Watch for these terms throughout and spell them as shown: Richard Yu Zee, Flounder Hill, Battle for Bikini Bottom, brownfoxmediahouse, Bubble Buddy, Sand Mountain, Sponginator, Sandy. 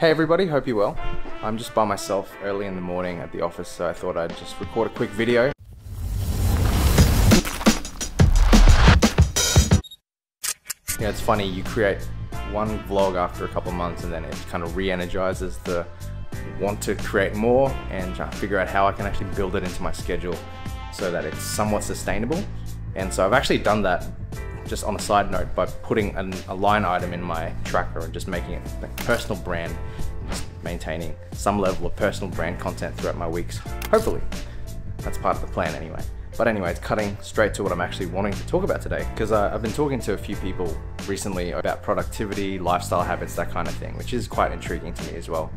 Hey everybody, hope you're well. I'm just by myself early in the morning at the office, so I thought I'd just record a quick video. You know, it's funny, you create one vlog after a couple of months and then it kind of re-energizes the want to create more and try to figure out how I can actually build it into my schedule so that it's somewhat sustainable. And so I've actually done that just on a side note by putting a line item in my tracker and just making it a personal brand, just maintaining some level of personal brand content throughout my weeks. Hopefully, that's part of the plan anyway. But anyway, it's cutting straight to what I'm actually wanting to talk about today, because I've been talking to a few people recently about productivity, lifestyle habits, that kind of thing, which is quite intriguing to me as well.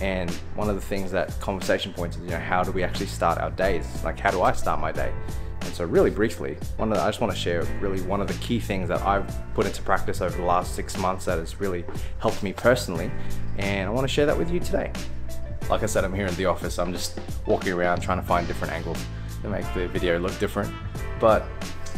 And one of the things that conversation points is, you know, how do we actually start our days? Like, how do I start my day? And so really briefly, I just want to share really one of the key things that I've put into practice over the last 6 months that has really helped me personally. And I want to share that with you today. Like I said, I'm here in the office. I'm just walking around trying to find different angles to make the video look different. But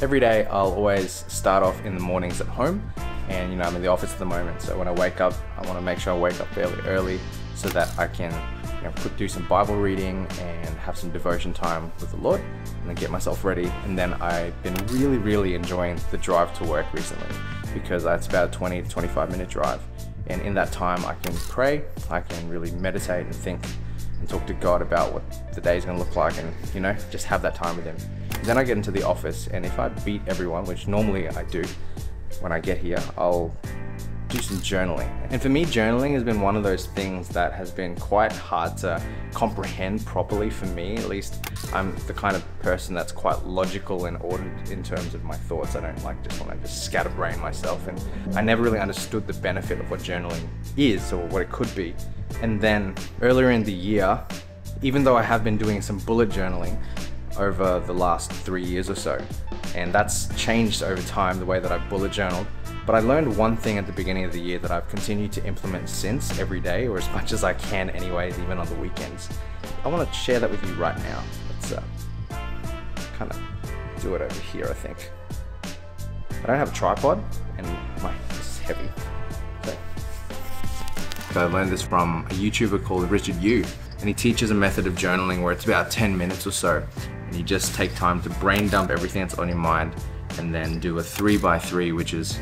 every day I'll always start off in the mornings at home, and you know, I'm in the office at the moment, so when I wake up I want to make sure I wake up fairly early so that I can, you know, do some Bible reading and have some devotion time with the Lord and then get myself ready. And then I've been really enjoying the drive to work recently, because it's about a 20 to 25 minute drive, and in that time I can pray, I can really meditate and think and talk to God about what the day's gonna look like, and you know, just have that time with Him. And then I get into the office, and if I beat everyone, which normally I do, when I get here, I'll do some journaling. And for me, journaling has been one of those things that has been quite hard to comprehend properly for me. At least I'm the kind of person that's quite logical and ordered in terms of my thoughts. I don't like just want to just scatterbrain myself, and I never really understood the benefit of what journaling is or what it could be. And then earlier in the year, even though I have been doing some bullet journaling over the last 3 years or so, and that's changed over time the way that I bullet journaled, but I learned one thing at the beginning of the year that I've continued to implement since, every day, or as much as I can anyways, even on the weekends. I want to share that with you right now. Let's kind of do it over here, I think. I don't have a tripod and my this is heavy. I learned this from a YouTuber called Richard Yu, and he teaches a method of journaling where it's about 10 minutes or so, and you just take time to brain dump everything that's on your mind, and then do a 3x3, which is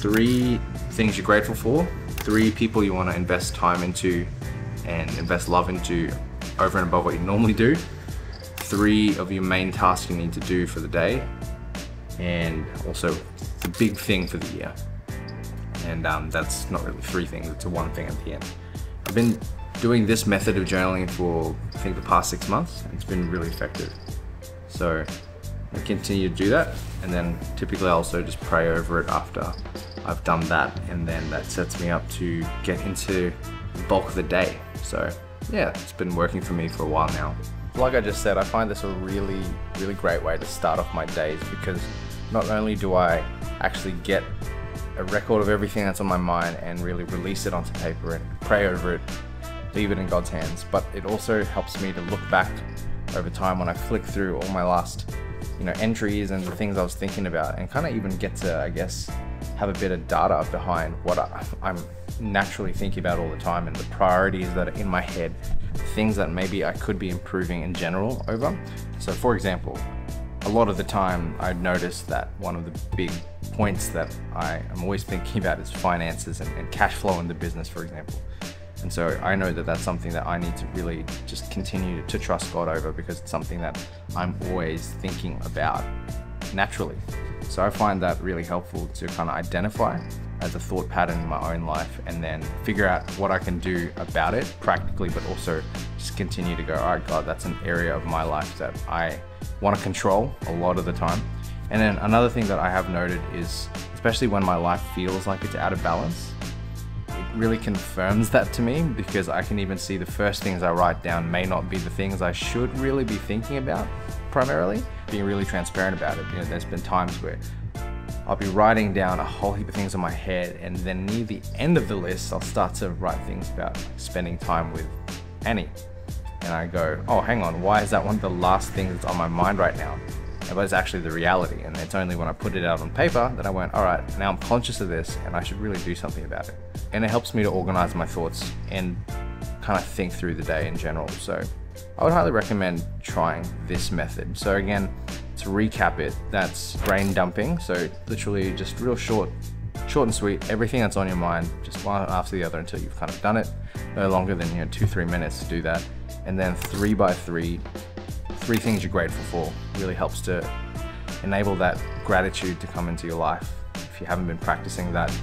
3 things you're grateful for, 3 people you want to invest time into and invest love into over and above what you normally do, 3 of your main tasks you need to do for the day, and also the big thing for the year. And that's not really 3 things, it's a 1 thing at the end. I've been doing this method of journaling for, I think, the past 6 months, and it's been really effective. So I continue to do that, and then typically I also just pray over it after I've done that, and then that sets me up to get into the bulk of the day. So yeah, it's been working for me for a while now. Like I just said, I find this a really great way to start off my days, because not only do I actually get a record of everything that's on my mind and really release it onto paper and pray over it, leave it in God's hands, but it also helps me to look back over time when I flick through all my last, you know, entries and the things I was thinking about, and kind of even get to, I guess, have a bit of data behind what I'm naturally thinking about all the time, and the priorities that are in my head, things that maybe I could be improving in general over. So for example, a lot of the time I'd noticed that one of the big points that I am always thinking about is finances and cash flow in the business, for example. And so I know that that's something that I need to really just continue to trust God over, because it's something that I'm always thinking about naturally. So I find that really helpful to kind of identify as a thought pattern in my own life, and then figure out what I can do about it practically, but also just continue to go, all right, God, that's an area of my life that I want to control a lot of the time. And then another thing that I have noted is, especially when my life feels like it's out of balance, it really confirms that to me, because I can even see the first things I write down may not be the things I should really be thinking about primarily, being really transparent about it. You know, there's been times where I'll be writing down a whole heap of things in my head, and then near the end of the list, I'll start to write things about spending time with Annie. And I go, oh, hang on, why is that one of the last things that's on my mind right now? but it's actually the reality. And it's only when I put it out on paper that I went, all right, now I'm conscious of this and I should really do something about it. And it helps me to organize my thoughts and kind of think through the day in general. So I would highly recommend trying this method. So again, to recap it, that's brain dumping. So literally just real short and sweet, everything that's on your mind, just one after the other until you've kind of done it. No longer than 2-3 minutes to do that. And then 3 by 3, 3 things you're grateful for, really helps to enable that gratitude to come into your life. If you haven't been practicing that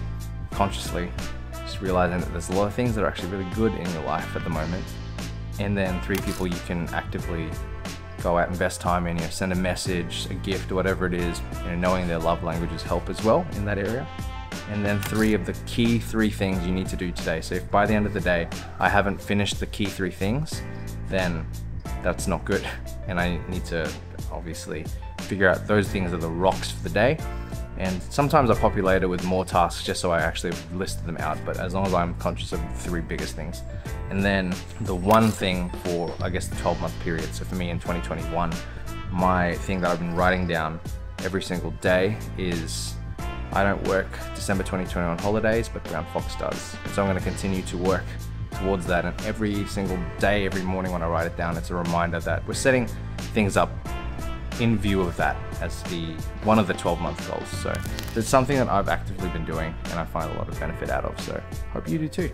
consciously, just realizing that there's a lot of things that are actually really good in your life at the moment. And then 3 people you can actively go out and invest time in, send a message, a gift, whatever it is, knowing their love languages help as well in that area. And then 3 of the key 3 things you need to do today. So if by the end of the day, I haven't finished the key 3 things, then that's not good. And I need to obviously figure out those things are the rocks for the day. And sometimes I populate it with more tasks just so I actually listed them out, but as long as I'm conscious of the 3 biggest things. And then the one thing for, I guess, the 12-month period. So for me in 2021, my thing that I've been writing down every single day is, I don't work December 2021 holidays, but Brown Fox does. So I'm going to continue to work towards that, and every single day, every morning when I write it down, it's a reminder that we're setting things up in view of that as one of the 12-month goals. So it's something that I've actively been doing and I find a lot of benefit out of, so hope you do too.